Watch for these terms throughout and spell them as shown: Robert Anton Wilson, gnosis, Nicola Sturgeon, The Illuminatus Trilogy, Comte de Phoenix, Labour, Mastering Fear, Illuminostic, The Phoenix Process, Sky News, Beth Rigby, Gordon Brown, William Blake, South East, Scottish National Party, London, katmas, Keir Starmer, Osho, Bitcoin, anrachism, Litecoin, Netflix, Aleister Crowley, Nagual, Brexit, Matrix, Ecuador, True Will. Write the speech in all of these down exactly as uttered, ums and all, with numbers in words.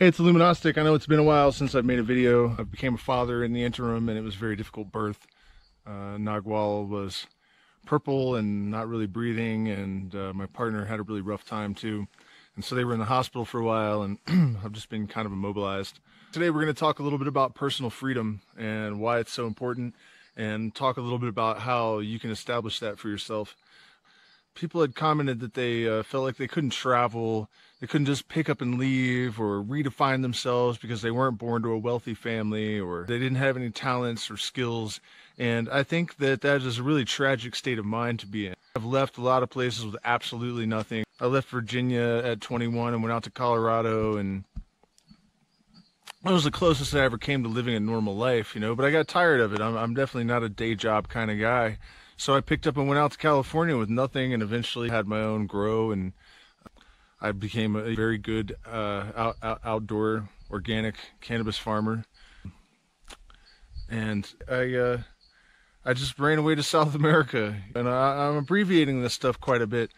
Hey, it's Illuminostic. I know it's been a while since I've made a video. I became a father in the interim, and it was a very difficult birth. Uh, Nagual was purple and not really breathing, and uh, my partner had a really rough time too. And so they were in the hospital for a while, and I've just been kind of immobilized. Today we're going to talk a little bit about personal freedom and why it's so important, and talk a little bit about how you can establish that for yourself. People had commented that they uh, felt like they couldn't travel, they couldn't just pick up and leave or redefine themselves because they weren't born to a wealthy family or they didn't have any talents or skills. And I think that that is a really tragic state of mind to be in. I've left a lot of places with absolutely nothing. I left Virginia at twenty-one and went out to Colorado, and that was the closest I ever came to living a normal life, you know, but I got tired of it. I'm, I'm definitely not a day job kind of guy. So I picked up and went out to California with nothing, and eventually had my own grow, and I became a very good uh, out, out, outdoor organic cannabis farmer. And I uh, I just ran away to South America, and I, I'm abbreviating this stuff quite a bit,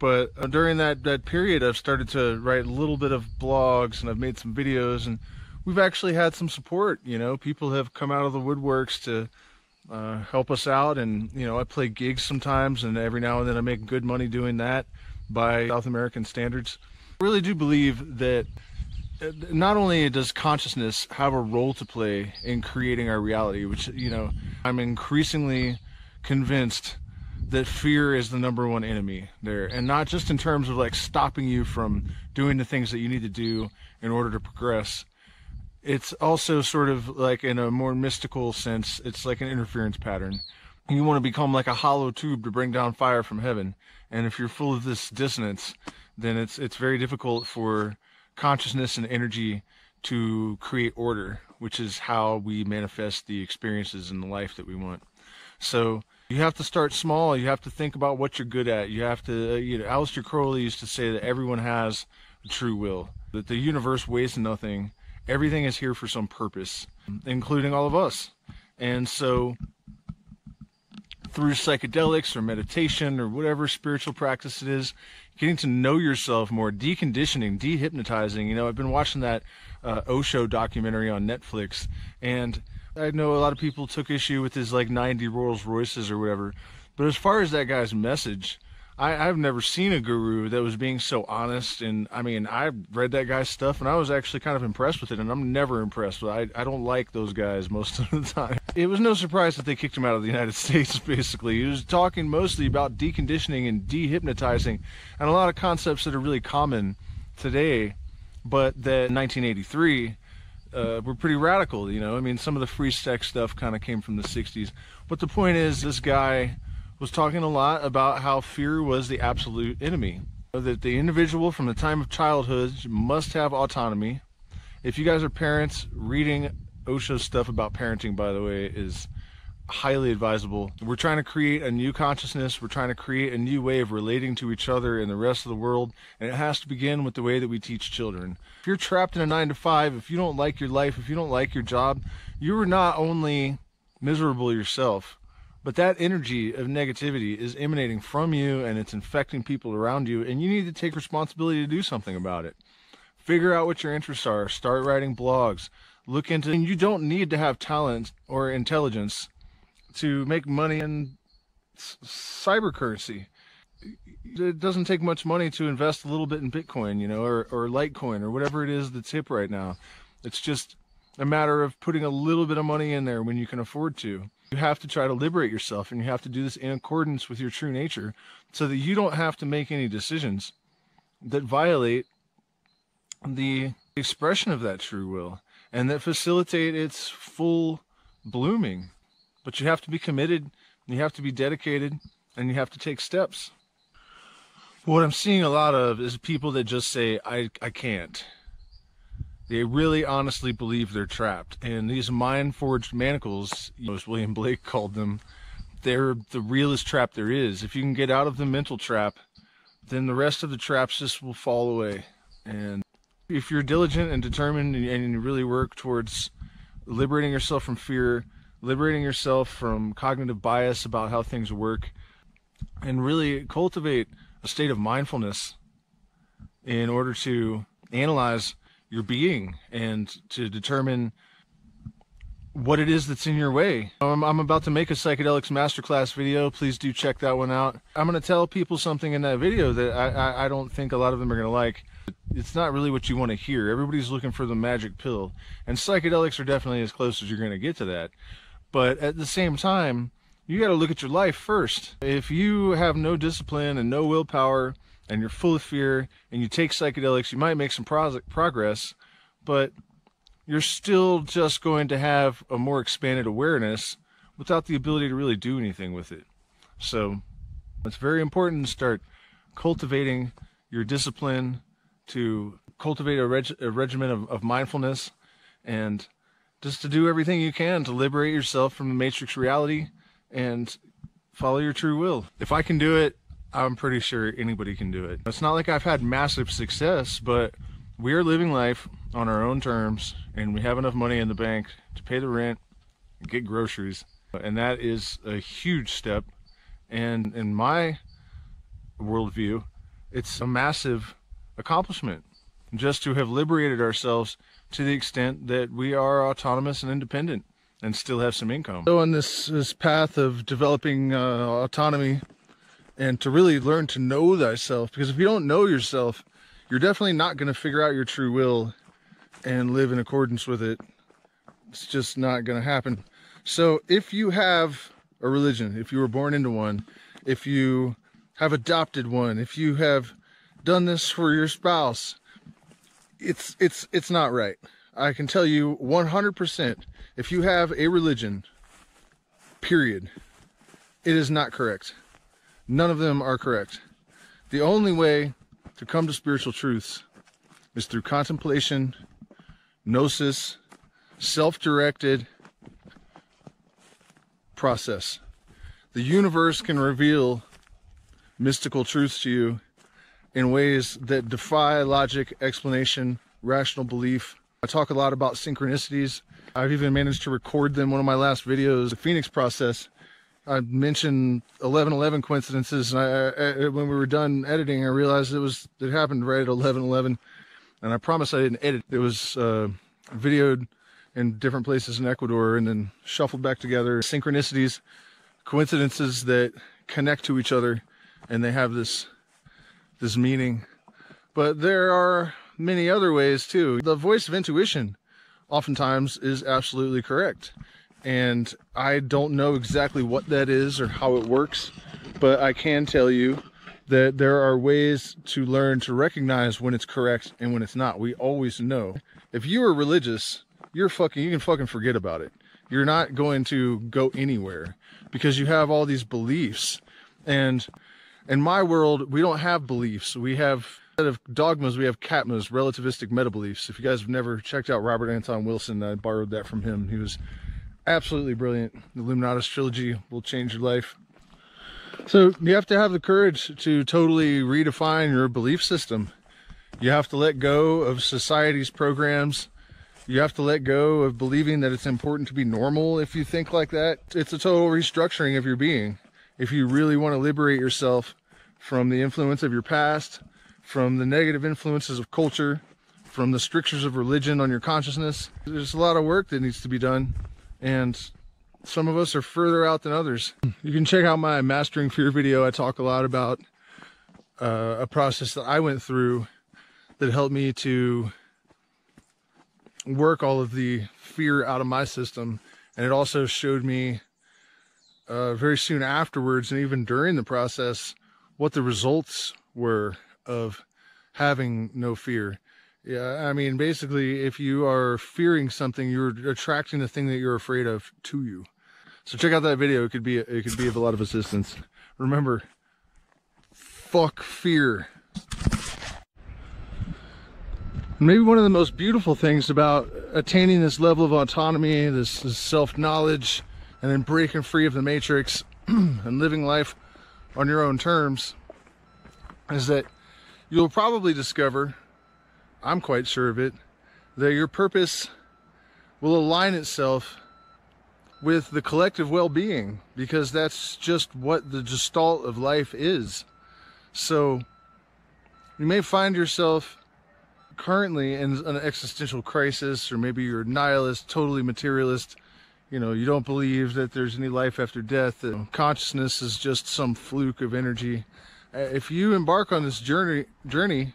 but during that, that period I've started to write a little bit of blogs, and I've made some videos, and we've actually had some support, you know. People have come out of the woodworks to Uh, help us out, and you know, I play gigs sometimes, and every now and then I make good money doing that by South American standards. I really do believe that not only does consciousness have a role to play in creating our reality, which, you know, I'm increasingly convinced that fear is the number one enemy there, and not just in terms of like stopping you from doing the things that you need to do in order to progress. It's also sort of like, in a more mystical sense, it's like an interference pattern. You want to become like a hollow tube to bring down fire from heaven. And if you're full of this dissonance, then it's it's very difficult for consciousness and energy to create order, which is how we manifest the experiences in the life that we want. So you have to start small. You have to think about what you're good at. You have to, you know, Aleister Crowley used to say that everyone has a true will, that the universe weighs nothing. Everything is here for some purpose, including all of us. And so through psychedelics or meditation or whatever spiritual practice it is, getting to know yourself more, deconditioning, dehypnotizing. You know, I've been watching that uh, Osho documentary on Netflix, and I know a lot of people took issue with his like ninety Rolls Royces or whatever. But as far as that guy's message, I, I've never seen a guru that was being so honest. And I mean, I read that guy's stuff and I was actually kind of impressed with it, and I'm never impressed with it. I, I don't like those guys most of the time. It was no surprise that they kicked him out of the United States, basically. He was talking mostly about deconditioning and dehypnotizing, and a lot of concepts that are really common today, but that in nineteen eighty-three uh, were pretty radical, you know? I mean, some of the free sex stuff kind of came from the sixties. But the point is, this guy was talking a lot about how fear was the absolute enemy. That the individual from the time of childhood must have autonomy. If you guys are parents, reading Osho's stuff about parenting, by the way, is highly advisable. We're trying to create a new consciousness. We're trying to create a new way of relating to each other and the rest of the world. And it has to begin with the way that we teach children. If you're trapped in a nine to five, if you don't like your life, if you don't like your job, you are not only miserable yourself, but that energy of negativity is emanating from you, and it's infecting people around you, and you need to take responsibility to do something about it. Figure out what your interests are. Start writing blogs. Look into, and you don't need to have talent or intelligence to make money in cyber currency. It doesn't take much money to invest a little bit in Bitcoin, you know, or, or Litecoin, or whatever it is that's hip right now. It's just a matter of putting a little bit of money in there when you can afford to. You have to try to liberate yourself, and you have to do this in accordance with your true nature, so that you don't have to make any decisions that violate the expression of that true will and that facilitate its full blooming. But you have to be committed, you have to be dedicated, and you have to take steps. But what I'm seeing a lot of is people that just say, I, I can't. They really honestly believe they're trapped. And these mind-forged manacles, you know, as William Blake called them, they're the realest trap there is. If you can get out of the mental trap, then the rest of the traps just will fall away. And if you're diligent and determined and you really work towards liberating yourself from fear, liberating yourself from cognitive bias about how things work, and really cultivate a state of mindfulness in order to analyze your being and to determine what it is that's in your way. I'm, I'm about to make a psychedelics masterclass video. Please do check that one out. I'm going to tell people something in that video that I, I, I don't think a lot of them are going to like. It's not really what you want to hear. Everybody's looking for the magic pill, and psychedelics are definitely as close as you're going to get to that. But at the same time, you got to look at your life first. If you have no discipline and no willpower and you're full of fear and you take psychedelics, you might make some pro- progress, but you're still just going to have a more expanded awareness without the ability to really do anything with it. So it's very important to start cultivating your discipline, to cultivate a, reg a regimen of, of mindfulness, and just to do everything you can to liberate yourself from the matrix reality and follow your true will. If I can do it, I'm pretty sure anybody can do it. It's not like I've had massive success, but we are living life on our own terms, and we have enough money in the bank to pay the rent and get groceries. And that is a huge step. And in my worldview, it's a massive accomplishment just to have liberated ourselves to the extent that we are autonomous and independent and still have some income. So on this, this path of developing uh, autonomy, and to really learn to know thyself, because if you don't know yourself, you're definitely not going to figure out your true will and live in accordance with it. It's just not going to happen. So if you have a religion, if you were born into one, if you have adopted one, if you have done this for your spouse, it's it's it's not right. I can tell you one hundred percent, if you have a religion, period, it is not correct. None of them are correct. The only way to come to spiritual truths is through contemplation, gnosis, self-directed process. The universe can reveal mystical truths to you in ways that defy logic, explanation, rational belief. I talk a lot about synchronicities. I've even managed to record them. One of my last videos, The Phoenix Process, I mentioned eleven eleven coincidences, and I, I, when we were done editing, I realized it was it happened right at eleven eleven, and I promise I didn't edit. It was uh, videoed in different places in Ecuador and then shuffled back together. Synchronicities, coincidences that connect to each other, and they have this this meaning. But there are many other ways too. The voice of intuition oftentimes is absolutely correct, and I don't know exactly what that is or how it works, but I can tell you that there are ways to learn to recognize when it's correct and when it's not. We always know. If you are religious, you're fucking, you can fucking forget about it. You're not going to go anywhere because you have all these beliefs. And in my world, we don't have beliefs. We have, instead of dogmas, we have katmas, relativistic meta-beliefs. If you guys have never checked out Robert Anton Wilson, I borrowed that from him. He was absolutely brilliant. The Illuminatus Trilogy will change your life. So you have to have the courage to totally redefine your belief system. You have to let go of society's programs. You have to let go of believing that it's important to be normal. If you think like that, it's a total restructuring of your being. If you really want to liberate yourself from the influence of your past, from the negative influences of culture, from the strictures of religion on your consciousness, there's a lot of work that needs to be done. And some of us are further out than others. You can check out my Mastering Fear video. I talk a lot about uh, a process that I went through that helped me to work all of the fear out of my system. And it also showed me uh, very soon afterwards, and even during the process, what the results were of having no fear. Yeah, I mean, basically, if you are fearing something, you're attracting the thing that you're afraid of to you. So check out that video. It could be, it could be of a lot of assistance. Remember, fuck fear. Maybe one of the most beautiful things about attaining this level of autonomy, this, this self-knowledge, and then breaking free of the matrix and living life on your own terms is that you'll probably discover, I'm quite sure of it, that your purpose will align itself with the collective well-being, because that's just what the gestalt of life is. So you may find yourself currently in an existential crisis, or maybe you're a nihilist, totally materialist, you know, you don't believe that there's any life after death, that consciousness is just some fluke of energy. If you embark on this journey, journey,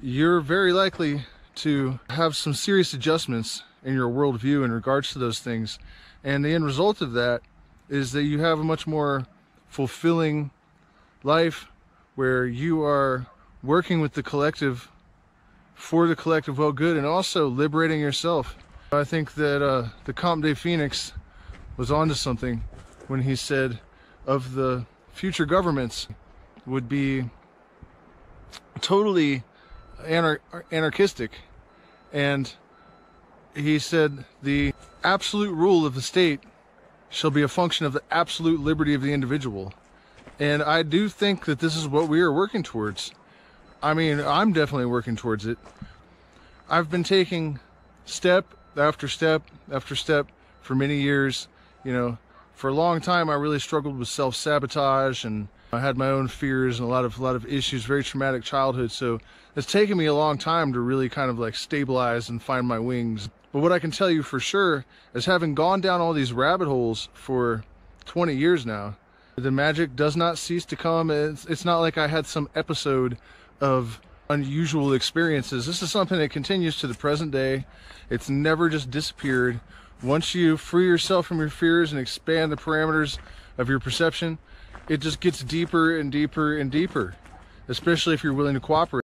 you're very likely to have some serious adjustments in your worldview in regards to those things. And the end result of that is that you have a much more fulfilling life where you are working with the collective for the collective well good, and also liberating yourself. I think that uh, the Comte de Phoenix was onto something when he said of the future governments would be totally anar anarchistic. And he said the absolute rule of the state shall be a function of the absolute liberty of the individual. And I do think that this is what we are working towards. I mean, I'm definitely working towards it. I've been taking step after step after step for many years. You know, for a long time I really struggled with self-sabotage, and I had my own fears and a lot of a lot of issues, very traumatic childhood. So it's taken me a long time to really kind of like stabilize and find my wings. But what I can tell you for sure is, having gone down all these rabbit holes for twenty years now, the magic does not cease to come. It's, it's not like I had some episode of unusual experiences. This is something that continues to the present day. It's never just disappeared. Once you free yourself from your fears and expand the parameters of your perception, it just gets deeper and deeper and deeper, especially if you're willing to cooperate.